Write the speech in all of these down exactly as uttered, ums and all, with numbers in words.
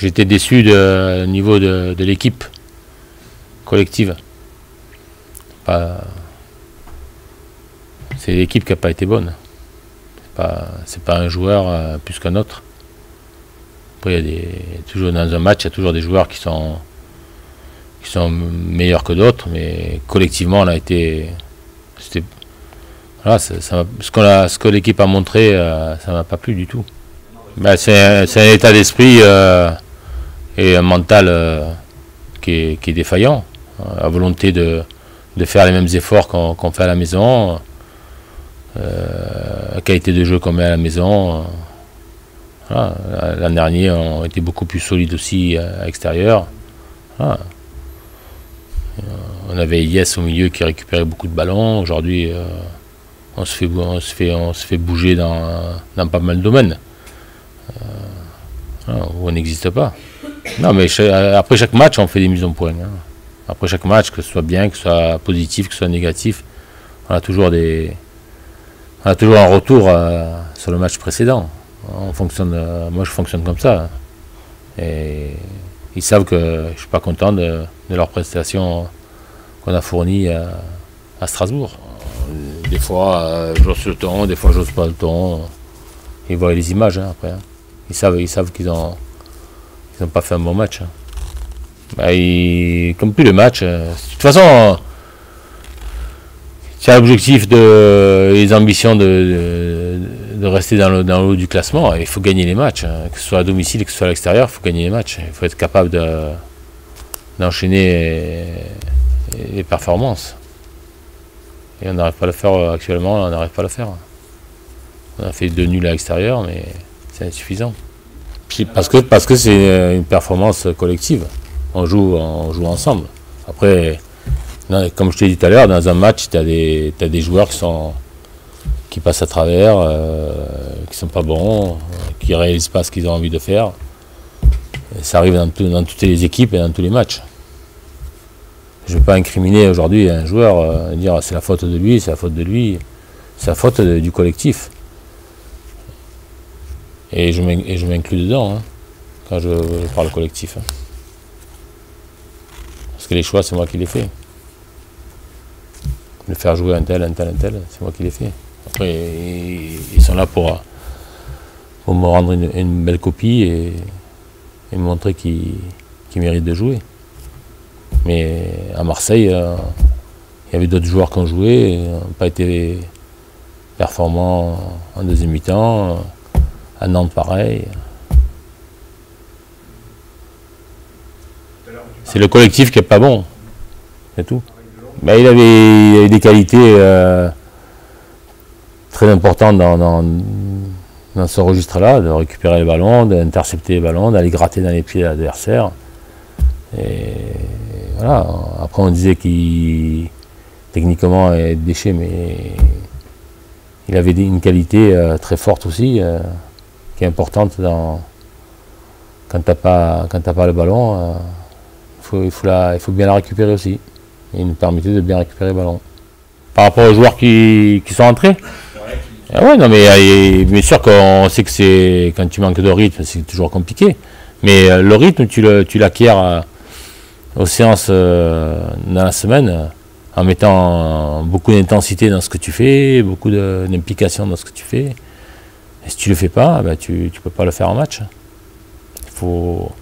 J'étais déçu de niveau de, de l'équipe collective. Pas... C'est l'équipe qui n'a pas été bonne. C'est pas, pas un joueur euh, plus qu'un autre. Après, il y a des, toujours dans un match, il y a toujours des joueurs qui sont, qui sont meilleurs que d'autres, mais collectivement, on a été. Voilà, ça, ça, ce, qu'on a, ce que l'équipe a montré, euh, ça ne m'a pas plu du tout. Ben, c'est un, un état d'esprit euh, et un mental euh, qui, est, qui est défaillant. La volonté de, de faire les mêmes efforts qu'on qu'on fait à la maison, euh, la qualité de jeu qu'on met à la maison. Euh, voilà. L'an dernier, on était beaucoup plus solide aussi à l'extérieur. Voilà. On avait Ilyas au milieu qui récupérait beaucoup de ballons. Aujourd'hui, euh, on, se fait, on, se fait, on se fait bouger dans, dans pas mal de domaines. Euh, où on n'existe pas. Non, mais chaque, après chaque match, on fait des mises en point. Hein. Après chaque match, que ce soit bien, que ce soit positif, que ce soit négatif, on a toujours, des, on a toujours un retour euh, sur le match précédent. On fonctionne, euh, moi, je fonctionne comme ça. Et ils savent que je ne suis pas content de, de leur prestation qu'on a fournie à, à Strasbourg. Des fois, euh, j'ose le ton, des fois, j'ose pas le ton. Ils voient les images hein, après. Hein. Ils savent, ils savent qu'ils n'ont ils ont pas fait un bon match. Hein. Bah, ils, comme plus le match. Euh, de toute façon, c'est l'objectif de les ambitions de, de, de rester dans le, dans le haut du classement. Il faut gagner les matchs, hein. Que ce soit à domicile, que ce soit à l'extérieur, il faut gagner les matchs. Il faut être capable d'enchaîner de, les performances. Et on n'arrive pas à le faire actuellement. On n'arrive pas à le faire. On a fait deux nuls à l'extérieur, mais c'est insuffisant. Parce que parce que c'est une performance collective. On joue, on joue ensemble. Après, comme je t'ai dit tout à l'heure, dans un match, tu as des, t'as des joueurs qui, sont, qui passent à travers, euh, qui sont pas bons, qui réalisent pas ce qu'ils ont envie de faire. Et ça arrive dans, tout, dans toutes les équipes et dans tous les matchs. Je ne vais pas incriminer aujourd'hui un joueur, euh, dire c'est la faute de lui, c'est la faute de lui, c'est la faute de, du collectif. Et je m'inclus dedans, hein, quand je, je parle collectif. Hein. Parce que les choix, c'est moi qui les fais. Le faire jouer un tel, un tel, un tel, c'est moi qui les fais. Après, ils sont là pour, pour me rendre une, une belle copie et, et me montrer qu'ils qu'ils méritent de jouer. Mais à Marseille, il euh, y avait d'autres joueurs qui ont joué, et n'ont pas été performants en deuxième mi-temps. À Nantes, pareil. C'est le collectif qui n'est pas bon. C'est tout. Bah, il, avait, il avait des qualités euh, très importantes dans, dans, dans ce registre-là, de récupérer les ballons, d'intercepter les ballons, d'aller gratter dans les pieds de l'adversaire. Et voilà. Après, on disait qu'il, techniquement, est déchet, mais il avait une qualité euh, très forte aussi. Euh, qui est importante dans, quand tu n'as pas, pas le ballon, euh, faut, il, faut la, il faut bien la récupérer aussi. Et il nous permettait de bien récupérer le ballon. Par rapport aux joueurs qui, qui sont entrés ouais, qui... Ah ouais, non mais bien sûr qu'on sait que c'est quand tu manques de rythme, c'est toujours compliqué. Mais euh, le rythme, tu l'acquiers euh, aux séances euh, dans la semaine, en mettant euh, beaucoup d'intensité dans ce que tu fais, beaucoup d'implication dans ce que tu fais. Et si tu ne le fais pas, ben tu ne peux pas le faire en match. Il faut,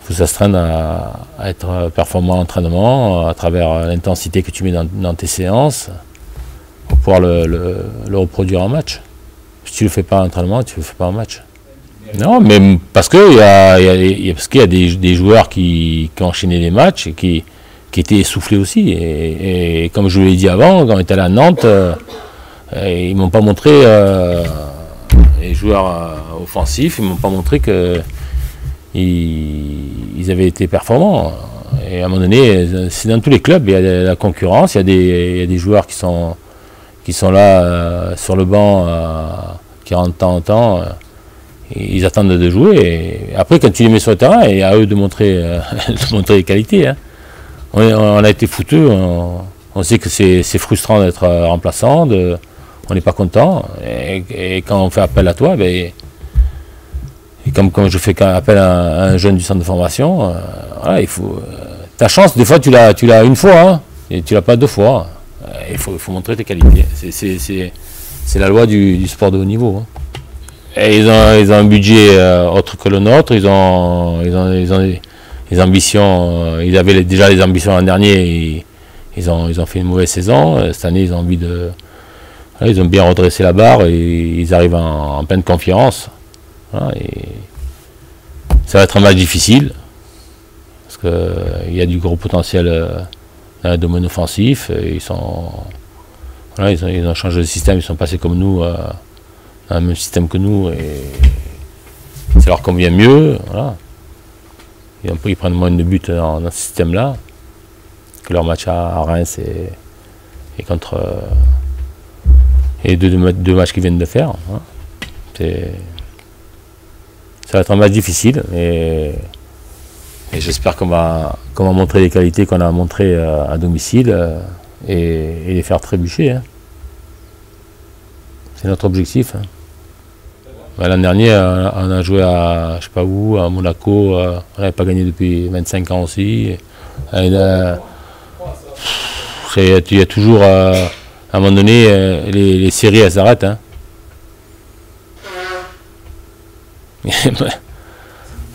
faut s'astreindre à, à être performant en entraînement, à travers l'intensité que tu mets dans, dans tes séances, pour pouvoir le, le, le reproduire en match. Si tu ne le fais pas en entraînement, tu ne le fais pas en match. Non, mais parce qu'il y a, y a, y a, parce qu'il y a des, des joueurs qui, qui ont enchaîné les matchs et qui, qui étaient essoufflés aussi. Et, et comme je l'ai dit avant, quand on était allé à Nantes, ils ne m'ont pas montré... Euh, les joueurs euh, offensifs, ils m'ont pas montré que ils, ils avaient été performants. Et à un moment donné, c'est dans tous les clubs, il y a de la concurrence, il y a des, il y a des joueurs qui sont, qui sont là euh, sur le banc, euh, qui rentrent de temps en temps, euh, ils attendent de jouer. Et après, quand tu les mets sur le terrain, et à eux de montrer, euh, de montrer les qualités. Hein. On, on a été fouteux, on, on sait que c'est frustrant d'être remplaçant, de, on n'est pas content, et, et quand on fait appel à toi, ben, Et comme quand je fais appel à un, à un jeune du centre de formation, euh, voilà, il faut. Euh, ta chance, des fois, tu l'as, tu l'as une fois, hein, et tu l'as pas deux fois. Hein. Il faut, il faut montrer tes qualités. C'est la loi du, du sport de haut niveau. Hein. Et ils ont, ils ont un budget euh, autre que le nôtre. Ils ont, ils ont, ils ont des, des ambitions. Euh, ils avaient les, déjà les ambitions l'an dernier. Et, ils ont, ils ont fait une mauvaise saison. Euh, cette année, ils ont envie de. Voilà, ils ont bien redressé la barre et ils arrivent en, en pleine confiance. Voilà, et ça va être un match difficile parce qu'il euh, y a du gros potentiel euh, dans le domaine offensif. Et ils, sont, voilà, ils, ont, ils ont changé de système, ils sont passés comme nous, euh, dans le même système que nous et ça leur convient mieux. Voilà. Et un peu, ils prennent moins de buts dans, dans ce système-là que leur match à, à Reims et, et contre. Euh, et deux, deux, deux matchs qu'ils viennent de faire. Hein. C'est. Ça va être un match difficile et, et j'espère qu'on va, qu'on va montrer les qualités qu'on a montrées euh, à domicile euh, et, et les faire trébucher. Hein. C'est notre objectif. Hein. Ben, l'an dernier, euh, on a joué à, je sais pas où, à Monaco, euh, on n'avait pas gagné depuis vingt-cinq ans aussi. Il euh, y a toujours, euh, à un moment donné, euh, les, les séries elles s'arrêtent. Hein.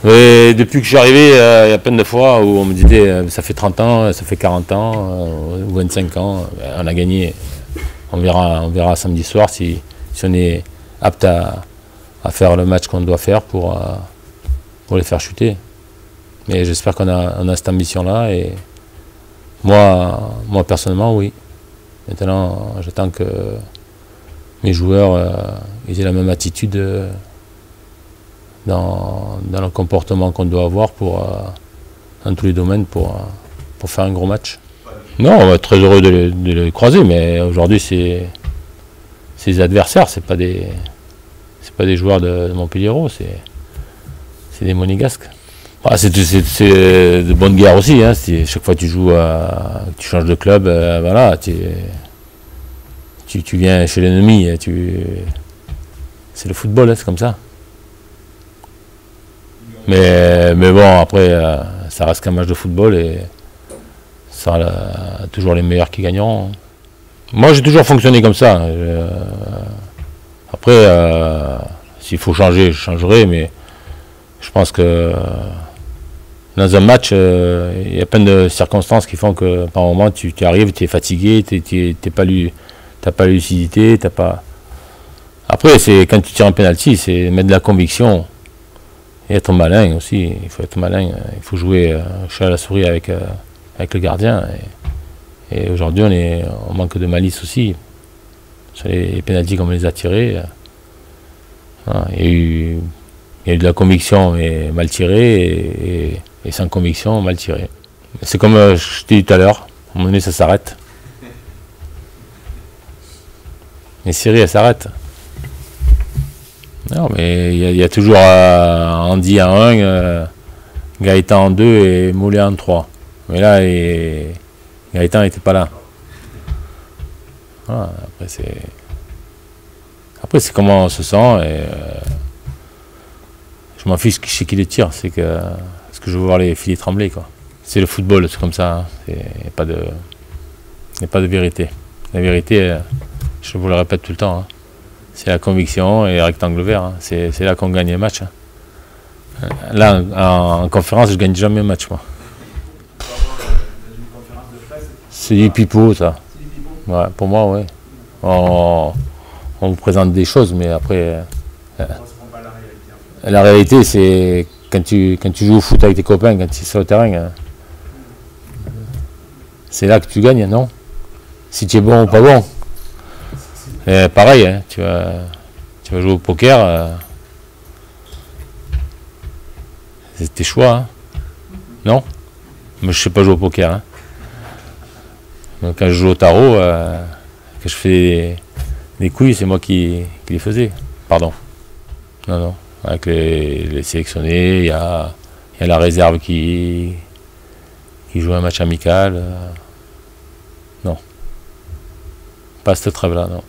Mais depuis que je suis arrivé, il euh, y a plein de fois où on me disait euh, ça fait trente ans, ça fait quarante ans, euh, ou vingt-cinq ans, ben, on a gagné. On verra, on verra samedi soir si, si on est apte à, à faire le match qu'on doit faire pour, euh, pour les faire chuter. Mais j'espère qu'on a, on a cette ambition-là. Et moi, moi, personnellement, oui. Maintenant, j'attends que mes joueurs euh, ils aient la même attitude. Euh, Dans, dans le comportement qu'on doit avoir pour, euh, dans tous les domaines pour, euh, pour faire un gros match. Non, on va être très heureux de les, de les croiser, mais aujourd'hui c'est des adversaires, c'est pas des c'est pas des joueurs de, de Montpellier-Hérault, c'est des Monégasques. Bah, c'est de bonne guerre aussi, hein, chaque fois que tu joues, à, tu changes de club, euh, voilà, tu, tu, tu viens chez l'ennemi, c'est le football, hein, c'est comme ça. Mais, mais bon, après, euh, ça reste qu'un match de football et ça sera là, toujours les meilleurs qui gagneront. Moi, j'ai toujours fonctionné comme ça. Je... Après, euh, s'il faut changer, je changerai, mais je pense que dans un match, il euh, y a plein de circonstances qui font que par moment, tu arrives, tu es fatigué, tu n'as pas la lucidité, tu n'as pas... Après, quand tu tires un penalty, c'est mettre de la conviction. Et être malin aussi, il faut être malin, il faut jouer euh, chat à la souris avec, euh, avec le gardien. Et, et aujourd'hui, on, est, on manque de malice aussi. Sur les, les pénaltys comme on les a tirés, euh, voilà, il, y a eu, il y a eu de la conviction mais mal tirée et, et, et sans conviction mal tirée. C'est comme euh, je t'ai dit tout à l'heure, à un moment donné ça s'arrête. Les séries elles s'arrêtent. Non, mais il y, y a toujours euh, Andy à un, euh, Gaëtan en deux et Moulet en trois. Mais là, et, Gaëtan n'était pas là. Voilà, après, c'est après c'est comment on se sent. Et, euh, je m'en fiche chez qui les tire. C'est que, ce que je veux voir les filets trembler. C'est le football, c'est comme ça. Il hein. n'y a pas de, y a pas de vérité. La vérité, je vous le répète tout le temps. Hein. C'est la conviction et rectangle vert. Hein. C'est là qu'on gagne les matchs. Hein. Là, en, en conférence, je ne gagne jamais un match, moi. C'est du pipeau, ça. Ouais, pour moi, oui. On, on vous présente des choses, mais après... Euh, la réalité, c'est quand tu, quand tu joues au foot avec tes copains, quand tu es sur le terrain, euh, c'est là que tu gagnes, non? Si tu es bon ou pas bon. Et pareil, hein, tu, vas, tu vas jouer au poker, euh, c'est tes choix, hein. Non? Moi, je ne sais pas jouer au poker. Hein. Donc, quand je joue au tarot, euh, que je fais des, des couilles, c'est moi qui, qui les faisais. Pardon. Non, non. Avec les, les sélectionnés, il y a, y a la réserve qui, qui joue un match amical. Euh, non. Pas cette trêve-là, non.